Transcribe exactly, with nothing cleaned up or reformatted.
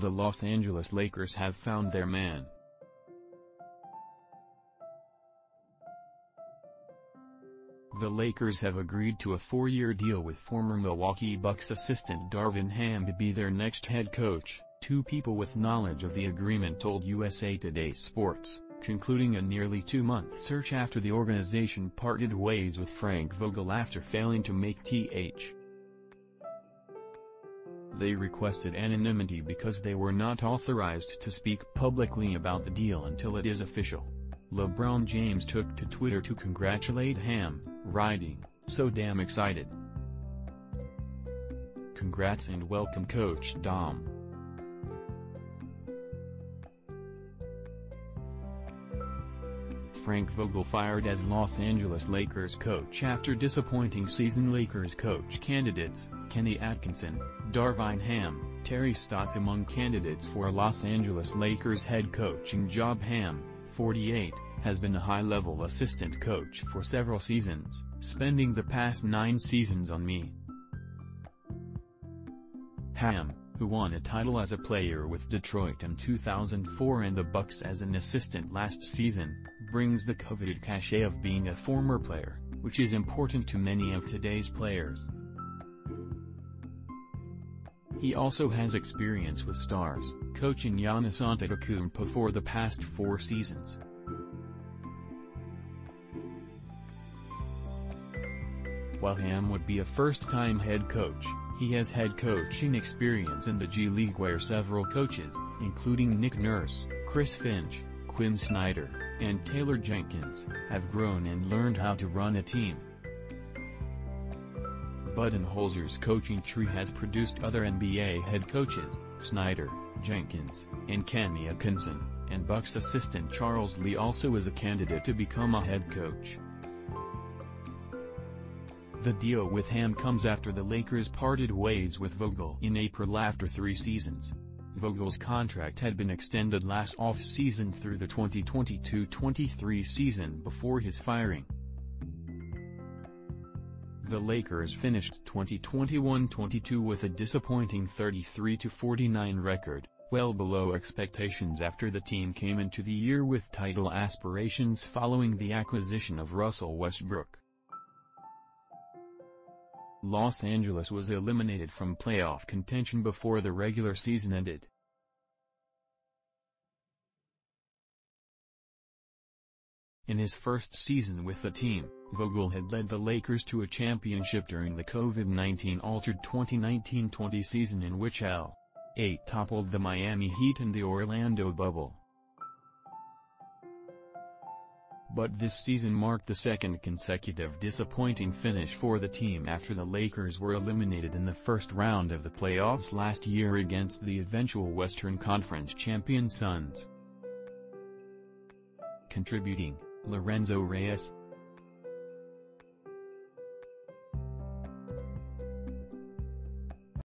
The Los Angeles Lakers have found their man. The Lakers have agreed to a four-year deal with former Milwaukee Bucks assistant Darvin Ham to be their next head coach, two people with knowledge of the agreement told U S A TODAY Sports, concluding a nearly two-month search after the organization parted ways with Frank Vogel after failing to make T H. They requested anonymity because they were not authorized to speak publicly about the deal until it is official. LeBron James took to Twitter to congratulate Ham, writing, "So damn excited. Congrats and welcome, Coach Dom. Frank Vogel fired as Los Angeles Lakers coach after disappointing season Lakers coach candidates, Kenny Atkinson, Darvin Ham, Terry Stotts among candidates for Los Angeles Lakers head coaching job. Ham, forty-eight, has been a high-level assistant coach for several seasons, spending the past nine seasons on me. Ham, who won a title as a player with Detroit in two thousand four and the Bucks as an assistant last season, brings the coveted cachet of being a former player, which is important to many of today's players. He also has experience with stars, coaching Giannis Antetokounmpo for the past four seasons. While Ham would be a first-time head coach, he has head coaching experience in the G League where several coaches, including Nick Nurse, Chris Finch, Quin Snyder, and Taylor Jenkins, have grown and learned how to run a team. Budenholzer's coaching tree has produced other N B A head coaches, Snyder, Jenkins, and Kenny Atkinson, and Bucks assistant Charles Lee also is a candidate to become a head coach. The deal with Ham comes after the Lakers parted ways with Vogel in April after three seasons. Vogel's contract had been extended last off-season through the twenty twenty-two twenty-three season before his firing. The Lakers finished twenty twenty-one twenty-two with a disappointing thirty-three to forty-nine record, well below expectations after the team came into the year with title aspirations following the acquisition of Russell Westbrook. Los Angeles was eliminated from playoff contention before the regular season ended. In his first season with the team, Vogel had led the Lakers to a championship during the COVID nineteen altered twenty nineteen twenty season in which L A toppled the Miami Heat in the Orlando bubble. But this season marked the second consecutive disappointing finish for the team after the Lakers were eliminated in the first round of the playoffs last year against the eventual Western Conference champion Suns. Contributing, Lorenzo Reyes,